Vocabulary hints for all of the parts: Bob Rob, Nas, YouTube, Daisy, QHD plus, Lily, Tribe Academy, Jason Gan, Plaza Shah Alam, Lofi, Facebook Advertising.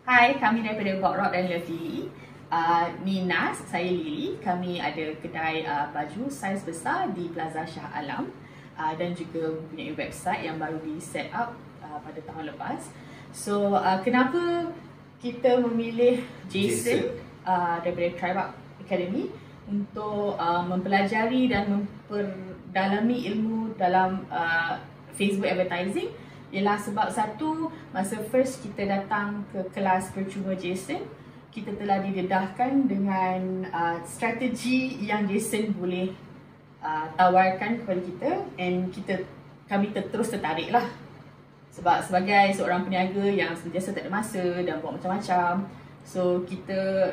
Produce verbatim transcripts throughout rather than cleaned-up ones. Hai, kami daripada Bob Rob dan Lofi. Uh, ni Nas, saya Lily. Kami ada kedai uh, baju saiz besar di Plaza Shah Alam uh, dan juga mempunyai website yang baru di set up uh, pada tahun lepas. So, uh, kenapa kita memilih Jason, Jason. Uh, daripada Tribe Academy untuk uh, mempelajari dan memperdalami ilmu dalam uh, Facebook Advertising? Ialah sebab satu, masa first kita datang ke kelas percuma Jason, kita telah didedahkan dengan uh, strategi yang Jason boleh uh, tawarkan kepada kita, and kita kami terus tertarik lah. Sebab sebagai seorang peniaga yang sentiasa tak ada masa dan buat macam-macam, so kita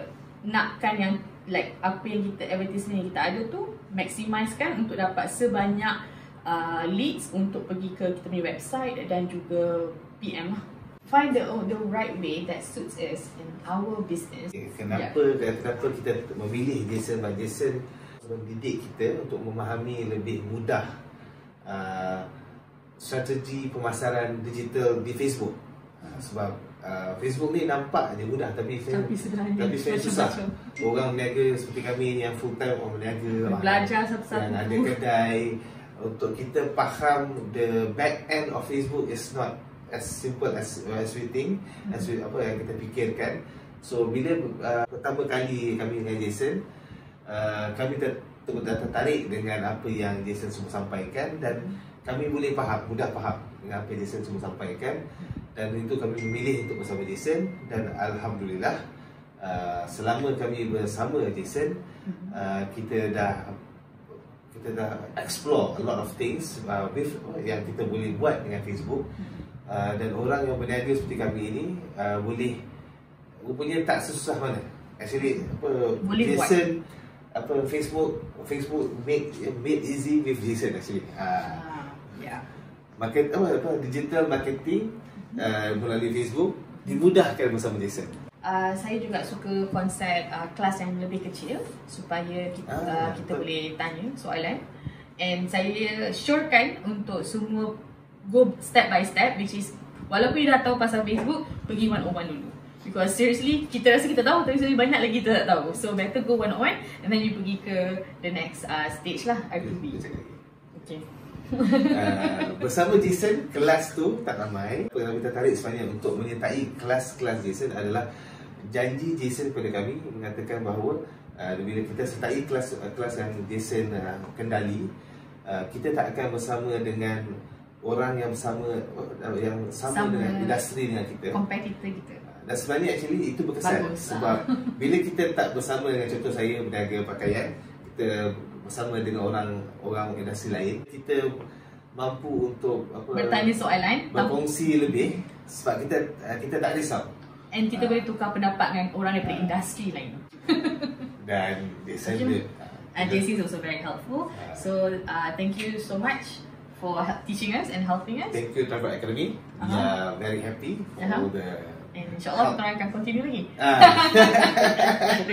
nakkan yang like apa yang kita advertisement yang kita ada tu maksimiskan untuk dapat sebanyak Uh, leads untuk pergi ke kita punya website dan juga P M lah. Find the the right way that suits us in our business. Kenapa yeah. kenapa kita memilih Jason by Jason? Mendidik kita untuk memahami lebih mudah uh, strategi pemasaran digital di Facebook. Uh, sebab uh, Facebook ni nampak je mudah tapi tapi sebenarnya, tapi sebenarnya susah. Macam. Orang berniaga seperti kami yang full time orang berniaga, belajar satu-satu. Ada kedai. Untuk kita faham the back end of Facebook is not as simple as, as we think, as we, apa yang kita fikirkan. So bila uh, pertama kali kami dengan Jason, uh, kami ter, ter, ter, tertarik dengan apa yang Jason semua sampaikan dan kami boleh faham, mudah faham dengan apa yang Jason semua sampaikan. Dan itu kami memilih untuk bersama Jason dan Alhamdulillah uh, selama kami bersama Jason, uh, kita dah kita dah explore a lot of things uh, with, uh, yang kita boleh buat dengan Facebook uh, dan orang yang berniaga seperti kami ini uh, boleh rupanya tak sesusah mana actually apa boleh Jason buat. Apa Facebook Facebook made made easy with Jason actually uh, yeah. market apa, apa digital marketing uh, melalui Facebook dimudahkan bersama Jason. Uh, saya juga suka konsep uh, kelas yang lebih kecil supaya kita ah, uh, kita betul. boleh tanya soalan, and saya syorkan untuk semua go step by step, which is walaupun you dah tahu pasal Facebook, pergi one on one dulu, because seriously kita rasa kita tahu tapi banyak lagi kita tak tahu, so better go one on one and then you pergi ke the next uh, stage lah, R P B. Okay. uh, bersama Jason, kelas tu tak ramai. Apa yang kami tertarik sebenarnya untuk menyertai kelas-kelas Jason adalah janji Jason kepada kami mengatakan bahawa uh, bila kita sertai kelas uh, kelas yang Jason uh, kendali, uh, kita tak akan bersama dengan orang yang bersama uh, yang sama, sama dengan industri dengan kita, kompetitor kita. Uh, dan sebenarnya actually itu berkesan. Bagus, sebab uh. bila kita tak bersama dengan, contoh saya berniaga pakaian, kita bersama dengan orang-orang industri lain, kita mampu untuk apa, bertanya soalan, berkongsi tahu. lebih sebab kita kita tak risau. And kita uh, boleh tukar pendapat dengan orang daripada uh, industri lain. Dan saya juga Daisy is also very helpful. Uh, so uh, thank you so much for teaching us and helping us. Thank you Tribe Academy. Uh -huh. We are very happy for uh -huh. the. And insya-Allah kita akan continue lagi. Uh.